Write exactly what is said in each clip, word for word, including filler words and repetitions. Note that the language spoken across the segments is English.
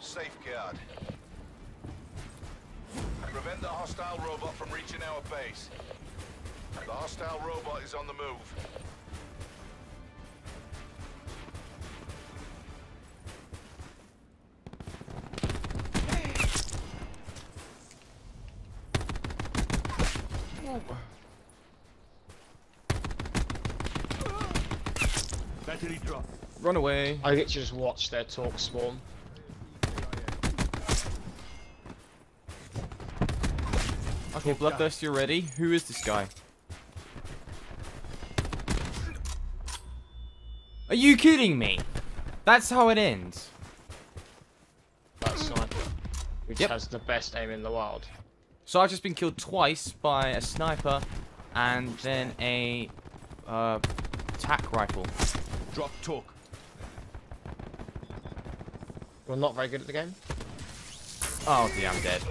Site safeguard. Prevent the hostile robot from reaching our base. The hostile robot is on the move. Run away. I get to just watch their talk spawn. Okay, Bloodthirst, you're ready. Who is this guy? Are you kidding me? That's how it ends. That sniper, which yep. has the best aim in the world. So I've just been killed twice by a sniper and then a uh, tac rifle. Drop talk. We're not very good at the game. Oh, yeah, I'm dead.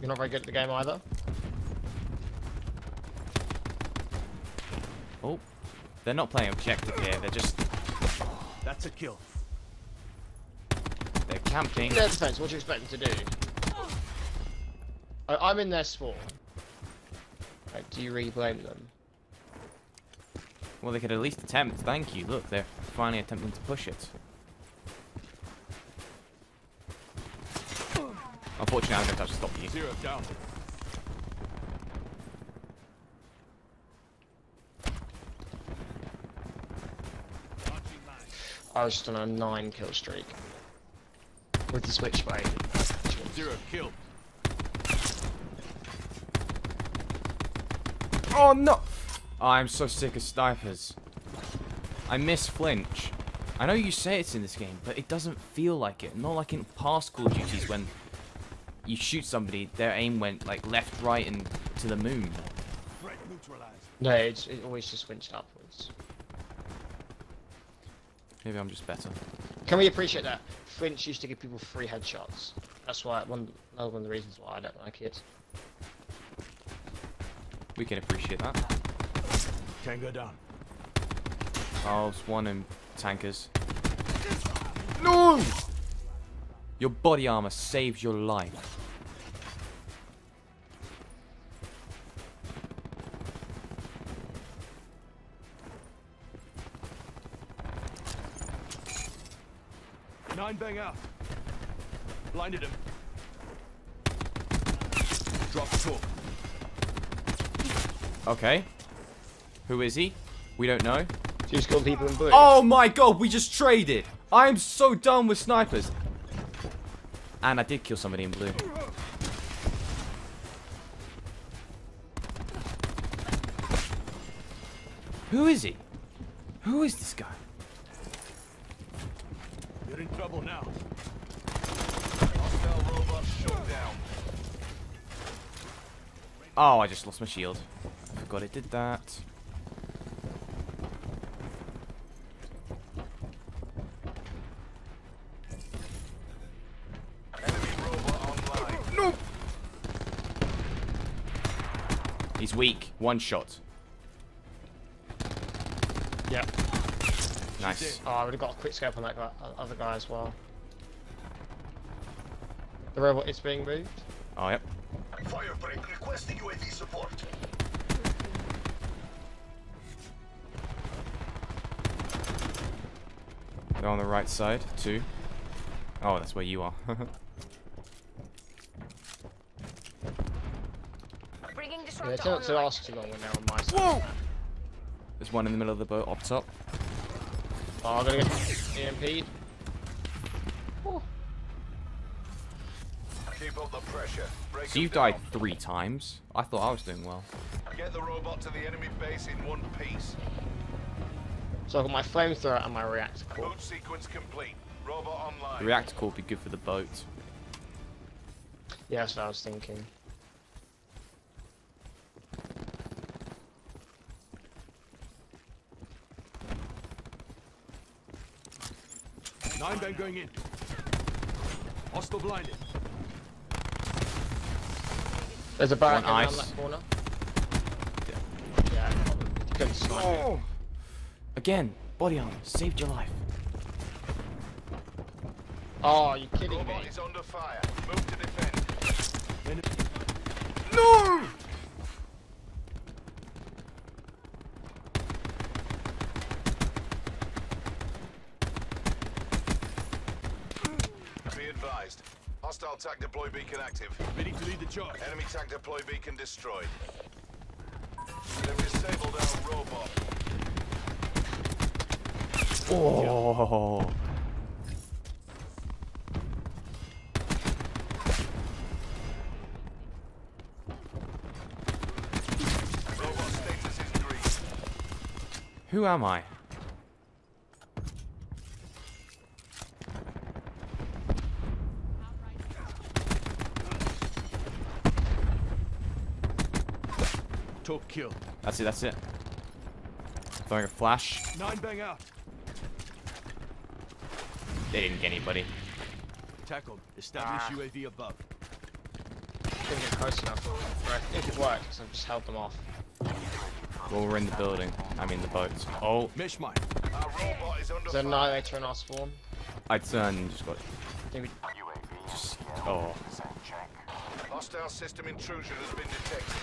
You're not very good at the game either. Oh, they're not playing objective here. They're just. That's a kill. They're camping. That depends. What do you expect them to do? I I'm in their spawn. Like, do you really blame them? Well, they could at least attempt. Thank you. Look, they're finally attempting to push it. Unfortunately, I'm going to have to stop you. Zero down. I was just on a nine kill streak with the switchblade. Zero kill. Oh no! Oh, I'm so sick of snipers. I miss flinch. I know you say it's in this game, but it doesn't feel like it. Not like in past Call of Duties when you shoot somebody, their aim went like left, right, and to the moon. No, it's, it always just flinched upwards. Maybe I'm just better. Can we appreciate that? Flinch used to give people free headshots. That's why one, another one of the reasons why I don't like it. We can appreciate that. Can go down. Oh, it's one in tankers. No! Your body armor saves your life. Nine bang out. Blinded him. Drop talk. Okay. Who is he? We don't know. Just called people in blue. Oh my god, we just traded! I am so done with snipers. And I did kill somebody in blue. Who is he? Who is this guy? You're in trouble now. Hostile robot shut down. Oh, I just lost my shield. I forgot it did that. Enemy robot online. No! He's weak. One shot. Yep. Nice. Oh, I would have got a quick scope on that guy, other guy as well. The robot is being moved. Oh, yep. Firebreak requesting U A V support. They're on the right side, too. Oh, that's where you are. Yeah, don't last too long when they're on my side. Whoa! There's one in the middle of the boat, up top. Oh, I'm gonna get E M P'd. Keep up the pressure. Break so you died three times? I thought I was doing well. Get the robot to the enemy base in one piece. So I've got my flamethrower and my reactor core. Boat sequence complete. Robot online. The reactor core would be good for the boat. Yeah, that's what I was thinking. Nine bang going in. Hostile blinded. There's a barrack around that corner. Yeah. Yeah, I got him. Good sniper. Oh. Again, Body armor saved your life. Oh, are you kidding me? Robot is under fire. Move to defend. No! Be advised. Hostile tag deploy beacon active. Ready to lead the charge. Enemy tag deploy beacon destroyed. They've disabled our robot. Oh. Who am I? Top kill. That's it, that's it. Throwing a flash. Nine bang out. They didn't get anybody. Tackled. Establish ah. U A V above. Couldn't get close enough. But I think it worked because I just held them off. Well, we're in the building. I mean the boats. Oh. Mish mine. Is there an eye they turn our spawn? I turned and just got... We... Just... Oh. Hostile system intrusion has been detected.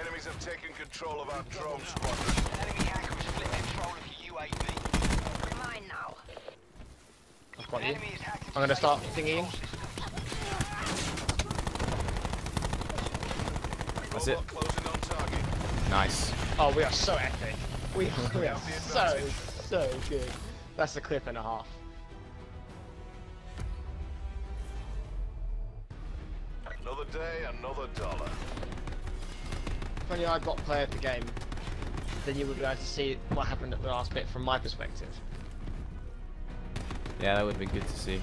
Enemies have taken control of our drone squadron. Enemy hackers split control of your U A V. Mine now. I've got you. I'm going to start thinking. That's it. Nice. Oh, we are so epic. We are, we are so, so good. That's a clip and a half. Another day, another dollar. If only I got play of the game, then you would be able to see what happened at the last bit from my perspective. Yeah, that would have been good to see.